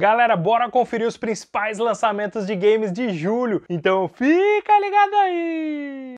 Galera, bora conferir os principais lançamentos de games de julho, então fica ligado aí!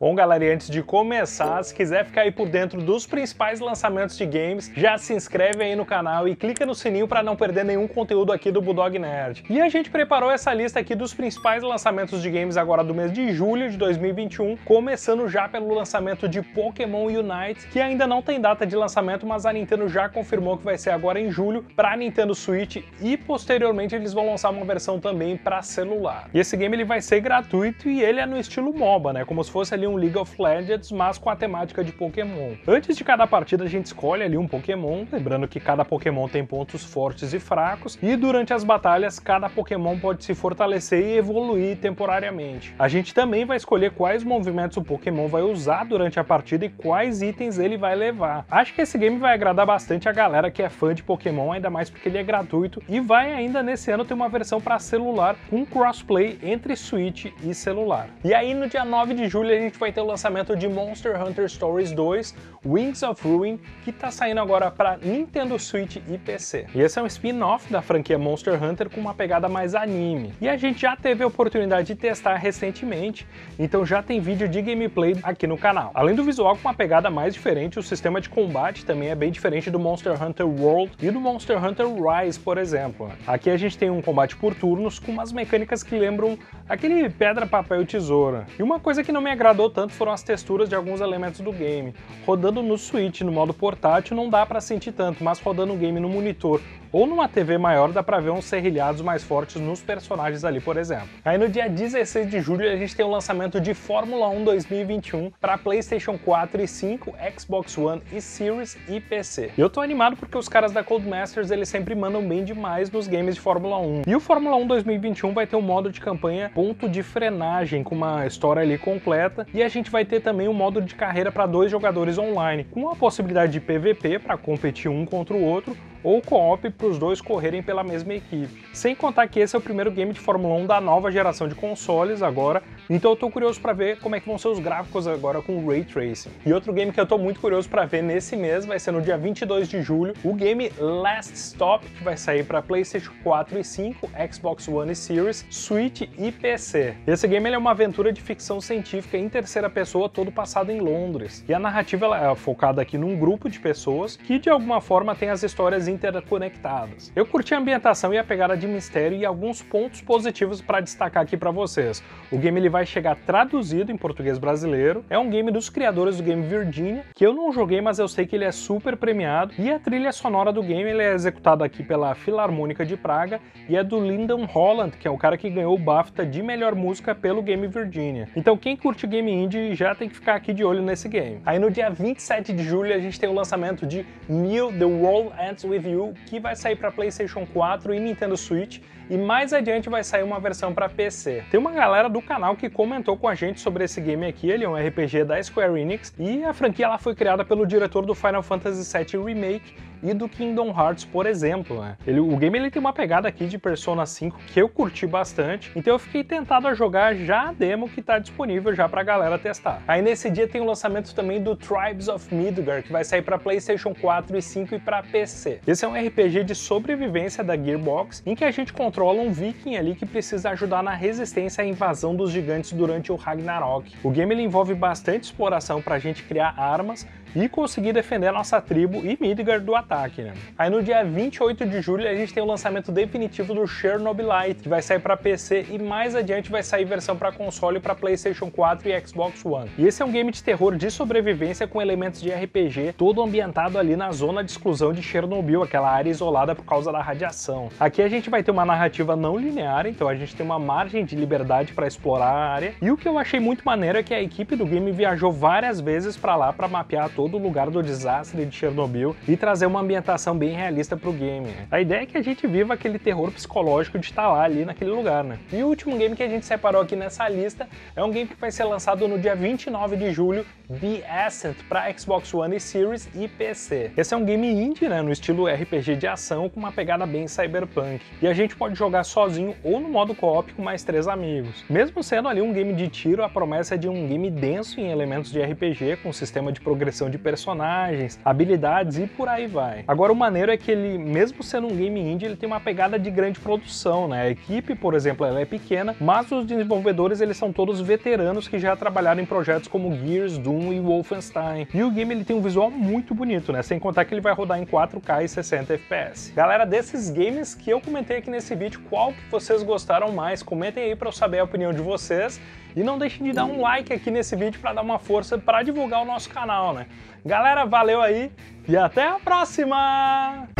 Bom, galera, e antes de começar, se quiser ficar aí por dentro dos principais lançamentos de games, já se inscreve aí no canal e clica no sininho para não perder nenhum conteúdo aqui do Bulldog Nerd. E a gente preparou essa lista aqui dos principais lançamentos de games agora do mês de julho de 2021, começando já pelo lançamento de Pokémon Unite, que ainda não tem data de lançamento, mas a Nintendo já confirmou que vai ser agora em julho para Nintendo Switch e posteriormente eles vão lançar uma versão também para celular. E esse game ele vai ser gratuito e ele é no estilo MOBA, né? Como se fosse ali um League of Legends, mas com a temática de Pokémon. Antes de cada partida a gente escolhe ali um Pokémon, lembrando que cada Pokémon tem pontos fortes e fracos, e durante as batalhas cada Pokémon pode se fortalecer e evoluir temporariamente. A gente também vai escolher quais movimentos o Pokémon vai usar durante a partida e quais itens ele vai levar. Acho que esse game vai agradar bastante a galera que é fã de Pokémon, ainda mais porque ele é gratuito, e vai ainda nesse ano ter uma versão para celular com crossplay entre Switch e celular. E aí no dia 9 de julho a gente vai ter o lançamento de Monster Hunter Stories 2: Wings of Ruin, que tá saindo agora para Nintendo Switch e PC. E esse é um spin-off da franquia Monster Hunter com uma pegada mais anime. E a gente já teve a oportunidade de testar recentemente, então já tem vídeo de gameplay aqui no canal. Além do visual com uma pegada mais diferente, o sistema de combate também é bem diferente do Monster Hunter World e do Monster Hunter Rise, por exemplo. Aqui a gente tem um combate por turnos com umas mecânicas que lembram aquele pedra, papel e tesoura. E uma coisa que não me agradou tanto foram as texturas de alguns elementos do game. Rodando no Switch, no modo portátil, não dá para sentir tanto, mas rodando o game no monitor ou numa TV maior dá para ver uns serrilhados mais fortes nos personagens ali, por exemplo. Aí no dia 16 de julho a gente tem o lançamento de Fórmula 1 2021 para PlayStation 4 e 5, Xbox One e Series e PC. E eu tô animado porque os caras da Codemasters eles sempre mandam bem demais nos games de Fórmula 1. E o Fórmula 1 2021 vai ter um modo de campanha Ponto de Frenagem, com uma história ali completa, e a gente vai ter também um modo de carreira para 2 jogadores online, com a possibilidade de PVP para competir um contra o outro, ou co-op para os dois correrem pela mesma equipe. Sem contar que esse é o primeiro game de Fórmula 1 da nova geração de consoles agora, então eu tô curioso para ver como é que vão ser os gráficos agora com o Ray Tracing. E outro game que eu tô muito curioso para ver nesse mês vai ser no dia 22 de julho, o game Last Stop, que vai sair para PlayStation 4 e 5, Xbox One e Series, Switch e PC. Esse game ele é uma aventura de ficção científica em terceira pessoa, todo passado em Londres. E a narrativa ela é focada aqui num grupo de pessoas que de alguma forma tem as histórias interconectadas. Eu curti a ambientação e a pegada de mistério e alguns pontos positivos para destacar aqui para vocês. O game ele vai chegar traduzido em português brasileiro, é um game dos criadores do game Virginia, que eu não joguei, mas eu sei que ele é super premiado, e a trilha sonora do game ele é executada aqui pela Filarmônica de Praga e é do Lyndon Holland, que é o cara que ganhou o BAFTA de melhor música pelo game Virginia. Então quem curte game indie já tem que ficar aqui de olho nesse game. Aí no dia 27 de julho a gente tem o lançamento de The World Ends With You, que vai sair para PlayStation 4 e Nintendo Switch, e mais adiante vai sair uma versão para PC. Tem uma galera do canal que comentou com a gente sobre esse game aqui, ele é um RPG da Square Enix, e a franquia ela foi criada pelo diretor do Final Fantasy VII Remake e do Kingdom Hearts, por exemplo, né? O game ele tem uma pegada aqui de Persona 5 que eu curti bastante, então eu fiquei tentado a jogar já a demo que tá disponível já pra galera testar. Aí nesse dia tem o lançamento também do Tribes of Midgard, que vai sair pra PlayStation 4 e 5 e pra PC. Esse é um RPG de sobrevivência da Gearbox, em que a gente controla um viking ali que precisa ajudar na resistência à invasão dos gigantes durante o Ragnarok. O game ele envolve bastante exploração pra gente criar armas e conseguir defender a nossa tribo e Midgard do ataque, né? Aí no dia 28 de julho a gente tem o lançamento definitivo do Chernobylite, que vai sair para PC e mais adiante vai sair versão para console para PlayStation 4 e Xbox One. E esse é um game de terror de sobrevivência com elementos de RPG, todo ambientado ali na zona de exclusão de Chernobyl, aquela área isolada por causa da radiação. Aqui a gente vai ter uma narrativa não linear, então a gente tem uma margem de liberdade para explorar a área. E o que eu achei muito maneiro é que a equipe do game viajou várias vezes para lá para mapear todo o lugar do desastre de Chernobyl e trazer uma ambientação bem realista pro game. A ideia é que a gente viva aquele terror psicológico de estar lá ali naquele lugar, né? E o último game que a gente separou aqui nessa lista é um game que vai ser lançado no dia 29 de julho, The Ascent, para Xbox One e Series e PC. Esse é um game indie, né, no estilo RPG de ação com uma pegada bem cyberpunk. E a gente pode jogar sozinho ou no modo co-op com mais 3 amigos. Mesmo sendo ali um game de tiro, a promessa é de um game denso em elementos de RPG com sistema de progressão de personagens, habilidades e por aí vai. Agora, o maneiro é que ele, mesmo sendo um game indie, ele tem uma pegada de grande produção, né? A equipe, por exemplo, ela é pequena, mas os desenvolvedores, eles são todos veteranos que já trabalharam em projetos como Gears, Doom e Wolfenstein. E o game, ele tem um visual muito bonito, né? Sem contar que ele vai rodar em 4K e 60 FPS. Galera, desses games que eu comentei aqui nesse vídeo, qual que vocês gostaram mais? Comentem aí para eu saber a opinião de vocês. E não deixem de dar um like aqui nesse vídeo para dar uma força para divulgar o nosso canal, né? Galera, valeu aí e até a próxima!